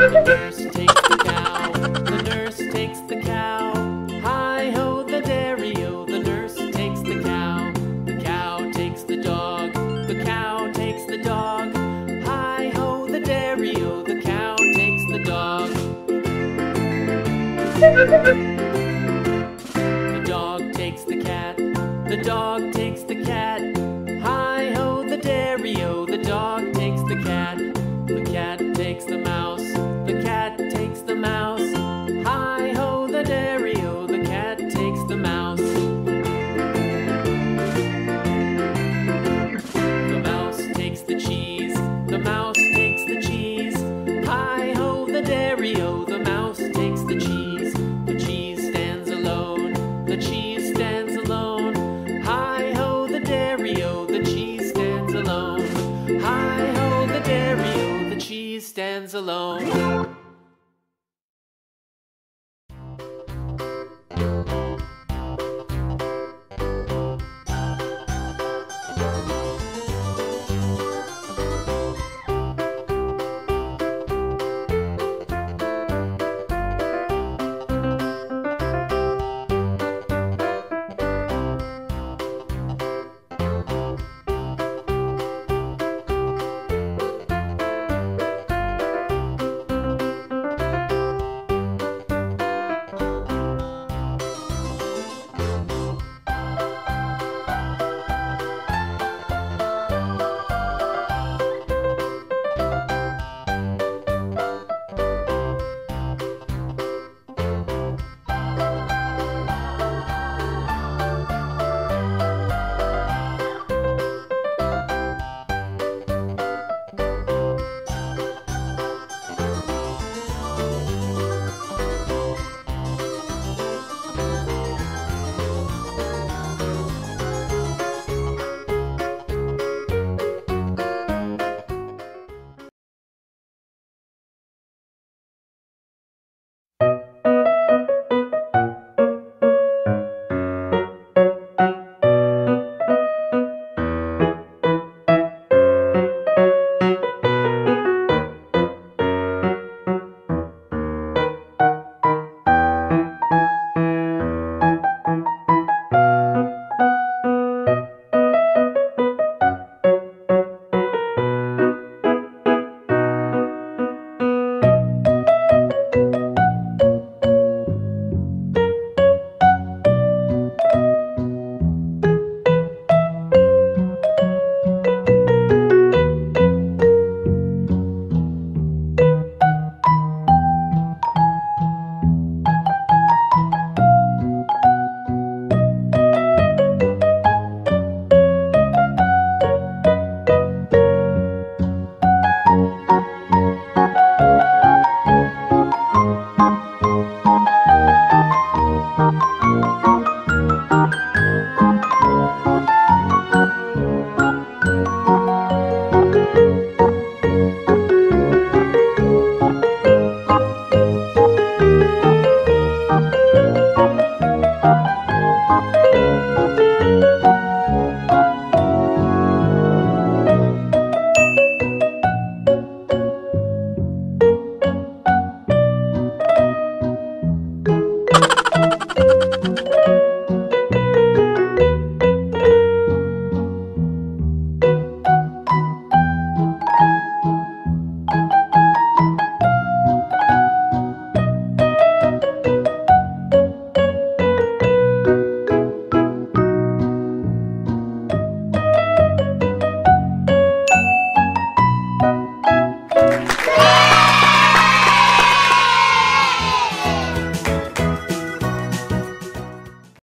The nurse takes the cow, the nurse takes the cow. Hi ho, the dairy-o, the nurse takes the cow. The cow takes the dog, the cow takes the dog. Hi ho, the dairy-o, the cow takes the dog. The dog takes the cat, the dog takes the cat. Hi ho, the dairy-o, the dog takes the cat. The cat takes the mouse, the cat takes the mouse. Hi ho, the dairy-o, the cat takes the mouse. The mouse takes the cheese, the mouse takes the cheese. Hi ho, the dairy-o, the mouse takes the cheese. The cheese stands alone, the cheese stands alone. Hi ho, the dairy-o, the cheese stands alone. Hi ho, the dairy-o, stands alone.